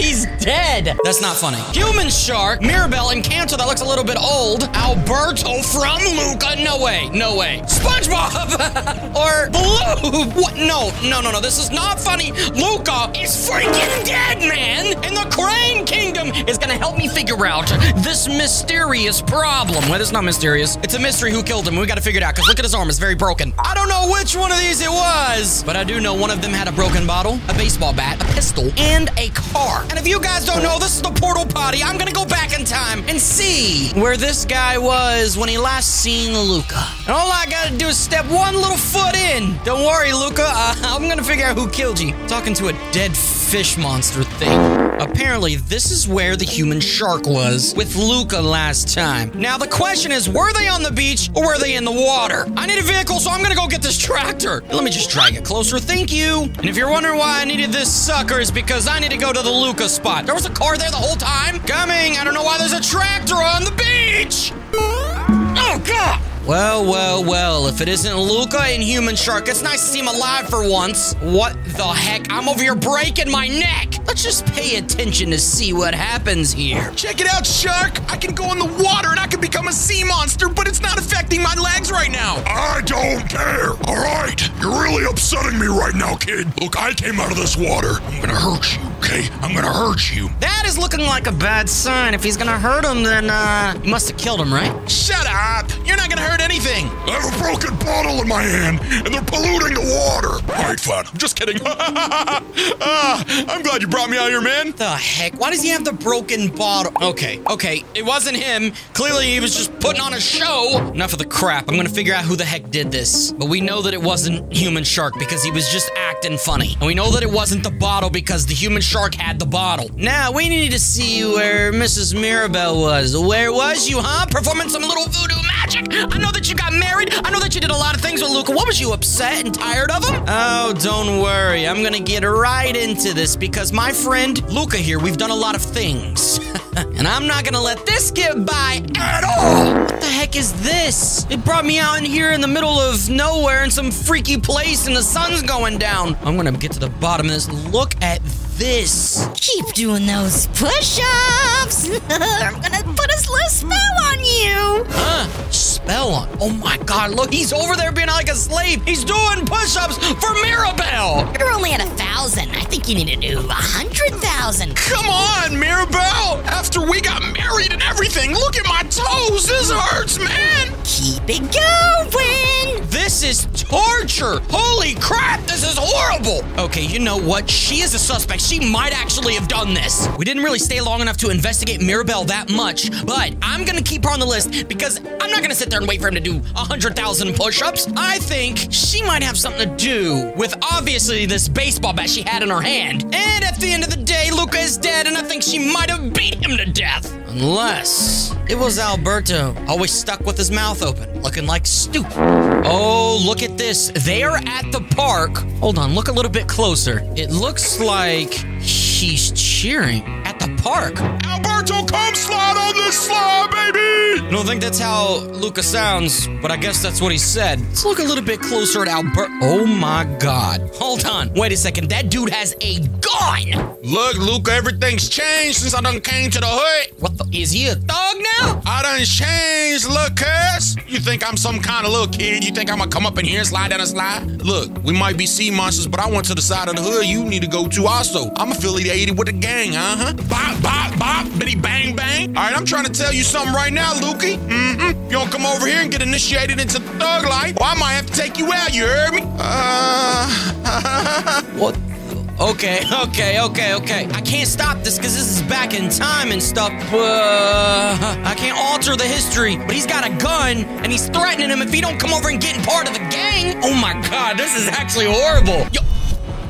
He's dead. That's not funny. Human shark, Mirabelle, Encanto, that looks a little bit old. Alberto from Luca. No way. No way. SpongeBob or Bloop. What? No. This is not funny. Luca is freaking dead, man. And the Crane Kingdom is going to help me figure out this mysterious problem. Well, it's not mysterious. It's a mystery who killed him. We got to figure it out because look at his arm. It's very broken. I don't know which one of these it was, but I do know one of them had a broken bottle, a baseball bat, a pistol, and a car. And if you guys don't know, this is the Portal Potty. I'm going to go back in time and see where this guy was when he last seen Luca. And all I got to do is step one little foot in. Don't worry, Luca. I'm going to figure out who killed you. Talking to a dead fish monster thing. Apparently, this is where the human shark was with Luca last time. Now, the question is, were they on the beach or were they in the water? I need a vehicle, so I'm gonna go get this tractor. Let me just drag it closer, thank you. And if you're wondering why I needed this sucker, it's because I need to go to the Luca spot. There was a car there the whole time. Coming, I don't know why there's a tractor on the beach. Oh, God. Well, if it isn't Luca and human shark, it's nice to see him alive for once. What the heck? I'm over here breaking my neck. Let's just pay attention to see what happens here. Check it out, shark. I can go in the water and I can become a sea monster, but it's not affecting my legs right now. I don't care. All right. You're really upsetting me right now, kid. Look, I came out of this water. I'm gonna hurt you, okay? I'm gonna hurt you. That is looking like a bad sign. If he's gonna hurt him, then, you must have killed him, right? Shut up. You're not gonna hurt anything. I have a broken bottle in my hand, and they're polluting the water. All right, fine. I'm just kidding. I'm glad you brought me out here, man. The heck? Why does he have the broken bottle? Okay. It wasn't him. Clearly, he was just putting on a show. Enough of the crap. I'm gonna figure out who the heck did this. But we know that it wasn't human shark because he was just acting funny. And we know that it wasn't the bottle because the human shark had the bottle. Now, we need to see where Mrs. Mirabelle was. Where was you, huh? Performing some little voodoo magic. I know that you got married. I know that you did a lot of things with Luca. What was you, upset and tired of him? Oh, don't worry. I'm gonna get right into this because my friend Luca here, we've done a lot of things. And I'm not gonna let this get by at all. What the heck is this? It brought me out in here in the middle of nowhere in some freaky place and the sun's going down. I'm gonna get to the bottom of this. Look at this. Keep doing those push-ups. I'm gonna put a little spell on you. Huh? Spell on? Oh my God, look, he's over there being like a slave. He's doing push-ups for Mirabelle. You're only at 1,000. I think you need to do 100,000. Come on, Mirabelle. After we got married and everything, look at my toes. This hurts, man. Keep it going. This is torture. Holy crap, this is horrible. Okay, you know what? She is a suspect. She might actually have done this. We didn't really stay long enough to investigate Mirabelle that much, but I'm gonna keep her on the list because I'm not gonna sit there and wait for him to do 100,000 push-ups. I think she might have something to do with obviously this baseball bat she had in her hand. And at the end of the day, Luca is dead, and I think she might have beat him to death. Unless it was Alberto, always stuck with his mouth open, looking like stupid. Oh, look at this. They are at the park. Hold on, look a little bit closer. It looks like he's cheering at the park. Alberto, come slide on this slide, baby! I don't think that's how Luca sounds, but I guess that's what he said. Let's look a little bit closer at Alberto. Oh my God. Hold on, wait a second. That dude has a gun! Look, Luca, everything's changed since I done came to the hood. What the? Is he a thug now? I done changed, look, cuz. You think I'm some kind of little kid? You think I'm gonna come up in here and slide down a slide? Look, we might be sea monsters, but I went to the side of the hood you need to go to also. I'm affiliated with the gang, uh-huh. Bop, bop, bop, bitty bang, bang. All right, I'm trying to tell you something right now, Lukey. You don't come over here and get initiated into the thug life, or I might have to take you out, you heard me? What? Okay. I can't stop this because this is back in time and stuff. I can't alter the history, but he's got a gun and he's threatening him if he don't come over and get in part of the gang. Oh my God, this is actually horrible. Yo,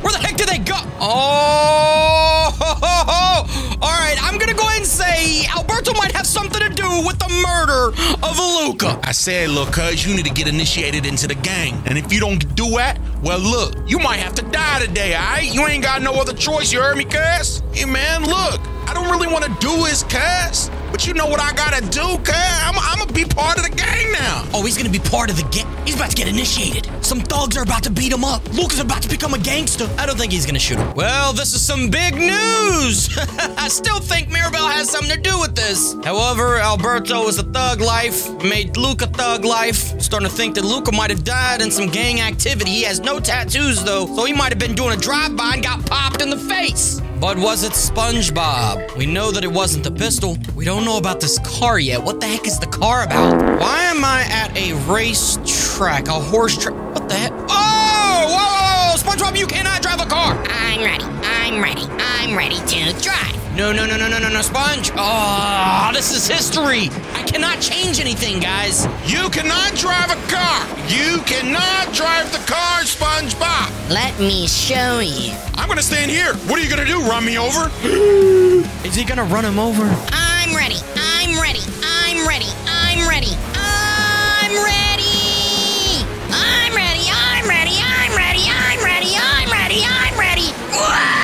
where the heck did they go? Oh, all right, I'm gonna go ahead and say Alberto might have something to do with the murder of Luca. I said, look, cuz, you need to get initiated into the gang. And if you don't do that, well, look, you might have to die today, all right? You ain't got no other choice, you heard me, cuz? Hey, man, look, I don't really want to do this, cuz. But you know what I gotta do, cuz? I'm gonna be part of the gang now. Oh, he's gonna be part of the gang? He's about to get initiated. Some thugs are about to beat him up. Luca's about to become a gangster. I don't think he's gonna shoot him. Well, this is some big news. I still think Mirabelle has something to do with this. However, Alberto is a thug life, made Luca thug life. Starting to think that Luca might have died in some gang activity. He has no tattoos, though, so he might have been doing a drive-by and got popped in the face. But was it SpongeBob? We know that it wasn't the pistol. We don't know about this car yet. What the heck is the car about? Why am I at a race track? A horse track? What the heck? Oh! Whoa! SpongeBob, you cannot drive a car! I'm ready. I'm ready. I'm ready to drive. No, Sponge. Oh, this is history. I cannot change anything, guys. You cannot drive a car. You cannot drive the car, SpongeBob. Let me show you. I'm going to stand here. What are you going to do, run me over? Is he going to run him over? I'm ready. I'm ready. I'm ready. I'm ready. I'm ready. I'm ready. I'm ready. I'm ready. I'm ready. I'm ready. I'm ready. Whoa!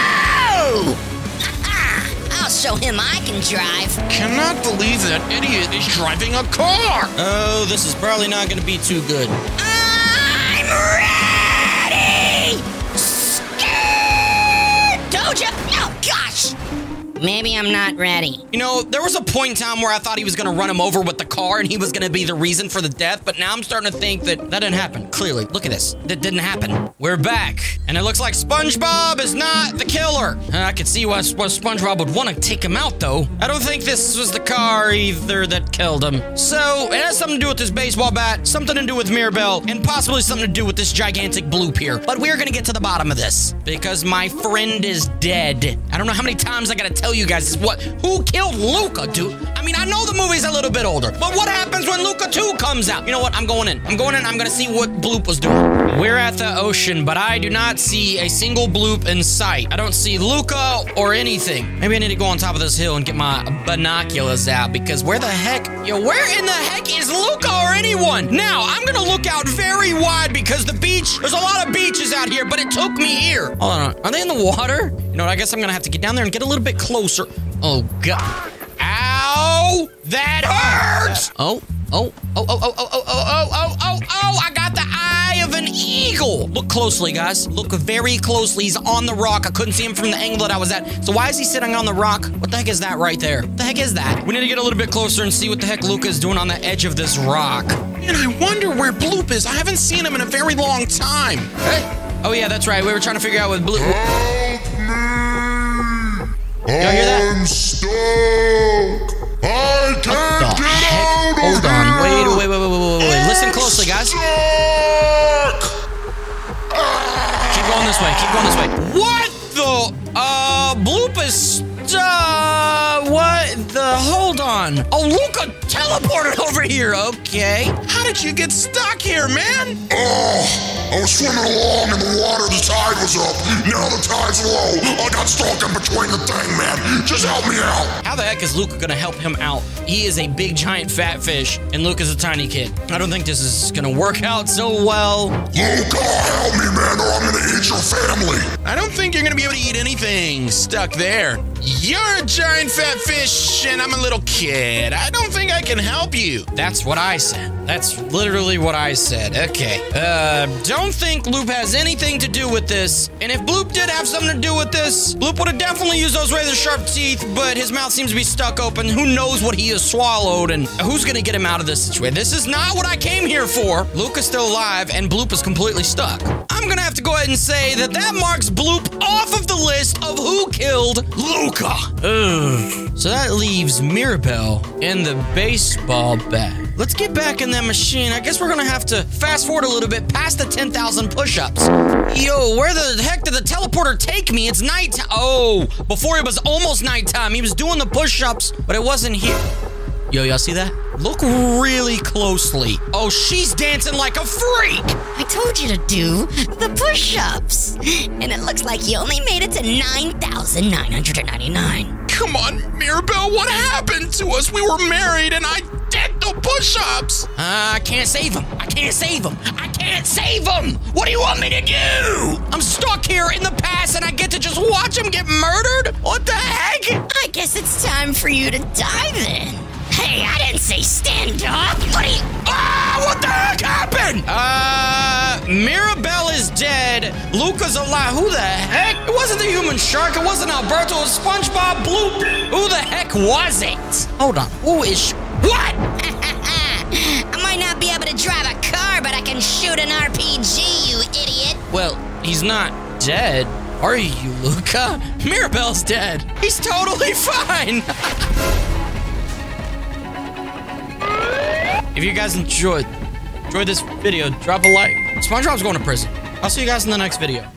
Show him I can drive. Cannot believe that idiot is driving a car. Oh, this is probably not going to be too good. I'm ready! Scared! Told you. Oh, gosh! Maybe I'm not ready. You know, there was a point in time where I thought he was going to run him over with the car and he was going to be the reason for the death, but now I'm starting to think that didn't happen, clearly. Look at this. That didn't happen. We're back, and it looks like SpongeBob is not the killer. I could see why SpongeBob would want to take him out, though. I don't think this was the car either that killed him. So, it has something to do with this baseball bat, something to do with Mirabelle, and possibly something to do with this gigantic bloop here. But we're going to get to the bottom of this, because my friend is dead. I don't know how many times I got to tell you guys who killed Luca, dude? I mean, I know the movie's a little bit older, but what happens when Luca 2 comes out? You know what? I'm going in. I'm going in. I'm going to see what Bloop was doing. We're at the ocean, but I do not see a single Bloop in sight. I don't see Luca or anything. Maybe I need to go on top of this hill and get my binoculars out, because where the heck? Yo, where in the heck is Luca or anyone? Now, I'm going to look out very wide because the beach, there's a lot of beaches out here, but it took me here. Hold on. Are they in the water? You know what? I guess I'm going to have to get down there and get a little bit closer. Oh, God. Ow! That hurts! Oh, I got the eye of an eagle. Look closely, guys. Look very closely. He's on the rock. I couldn't see him from the angle that I was at. So why is he sitting on the rock? What the heck is that right there? What the heck is that? We need to get a little bit closer and see what the heck Luca is doing on the edge of this rock. Man, I wonder where Bloop is. I haven't seen him in a very long time. Hey. Oh, yeah, that's right. We were trying to figure out what Bloop... Help me! Y'all hear that? I'm stuck! I can't get out of here! Hold on, wait. Listen closely, guys. Keep going this way, keep going this way. What the? Bloop is... what the? Hold on. Oh, Luca teleported over here, okay. How did you get stuck here, man? Oh, I was swimming along in the water, the tide was up. Now the tide's low. I got stuck in between the thing, man. Just help me out. How the heck is Luca gonna help him out? He is a big, giant, fat fish, and Luca's a tiny kid. I don't think this is gonna work out so well. Luca, help me, man, or I'm gonna eat your family. I don't think you're gonna be able to eat anything stuck there. You're a giant fat fish, and I'm a little kid. I don't think I can help you. That's what I said. That's literally what I said. Okay. Don't think Bloop has anything to do with this. And if Bloop did have something to do with this, Bloop would have definitely used those razor-sharp teeth, but his mouth seems to be stuck open. Who knows what he has swallowed, and who's going to get him out of this situation? This is not what I came here for. Luca's still alive, and Bloop is completely stuck. I'm going to have to go ahead and say that marks Bloop off of the list of who killed Luca. Ugh. So that leaves Mirabelle and the baseball bat. Let's get back in that machine. I guess we're gonna have to fast forward a little bit past the 10,000 push-ups. Yo, where the heck did the teleporter take me? It's nighttime. Oh, before it was almost nighttime. He was doing the push-ups, but it wasn't here. Yo, y'all see that? Look really closely. Oh, she's dancing like a freak. I told you to do the push-ups. And it looks like you only made it to 9,999. Come on, Mirabelle, what happened to us? We were married and I did the push-ups. I can't save him. I can't save him. I can't save him. What do you want me to do? I'm stuck here in the past and I get to just watch him get murdered? What the heck? I guess it's time time for you to dive in. Hey, I didn't say stand up. What are you... Ah, what the heck happened? Mirabelle is dead. Luca's alive. Who the heck? It wasn't the human shark. It wasn't Alberto. It was SpongeBob Bloop. Who the heck was it? Hold on. Who is... What? I might not be able to drive a car, but I can shoot an RPG, you idiot. Well, he's not dead. Are you, Luca? Mirabelle's dead. He's totally fine. If you guys enjoyed this video, drop a like. SpongeBob's going to prison. I'll see you guys in the next video.